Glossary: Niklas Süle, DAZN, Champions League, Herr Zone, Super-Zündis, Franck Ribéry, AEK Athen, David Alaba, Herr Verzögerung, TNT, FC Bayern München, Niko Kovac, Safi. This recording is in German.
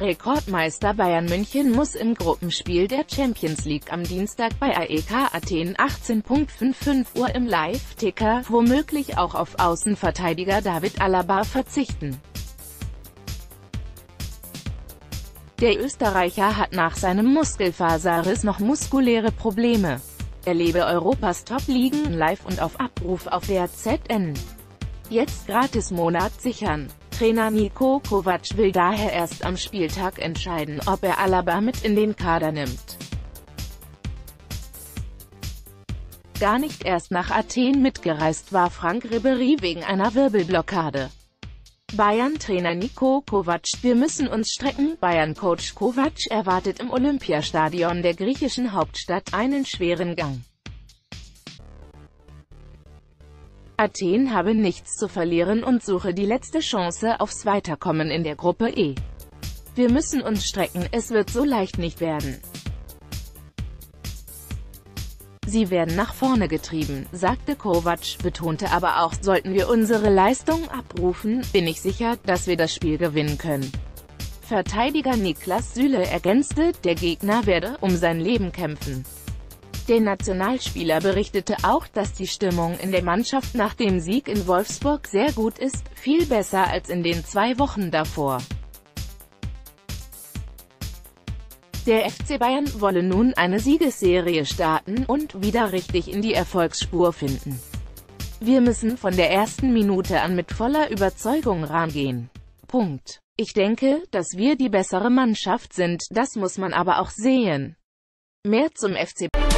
Rekordmeister Bayern München muss im Gruppenspiel der Champions League am Dienstag bei AEK Athen 18:55 Uhr im Live-Ticker womöglich auch auf Außenverteidiger David Alaba verzichten. Der Österreicher hat nach seinem Muskelfaserriss noch muskuläre Probleme. Er lebe Europas Top-Ligen live und auf Abruf auf der DAZN. Jetzt Gratis-Monat sichern. Trainer Niko Kovac will daher erst am Spieltag entscheiden, ob er Alaba mit in den Kader nimmt. Gar nicht erst nach Athen mitgereist war Franck Ribéry wegen einer Wirbelblockade. Bayern-Trainer Niko Kovac: Wir müssen uns strecken. Bayern-Coach Kovac erwartet im Olympiastadion der griechischen Hauptstadt einen schweren Gang. Athen habe nichts zu verlieren und suche die letzte Chance aufs Weiterkommen in der Gruppe E. Wir müssen uns strecken, es wird so leicht nicht werden. Sie werden nach vorne getrieben, sagte Kovac, betonte aber auch: Sollten wir unsere Leistung abrufen, bin ich sicher, dass wir das Spiel gewinnen können. Verteidiger Niklas Süle ergänzte, der Gegner werde um sein Leben kämpfen. Der Nationalspieler berichtete auch, dass die Stimmung in der Mannschaft nach dem Sieg in Wolfsburg sehr gut ist, viel besser als in den 2 Wochen davor. Der FC Bayern wolle nun eine Siegesserie starten und wieder richtig in die Erfolgsspur finden. Wir müssen von der ersten Minute an mit voller Überzeugung rangehen. Punkt. Ich denke, dass wir die bessere Mannschaft sind, das muss man aber auch sehen. Mehr zum FC Bayern.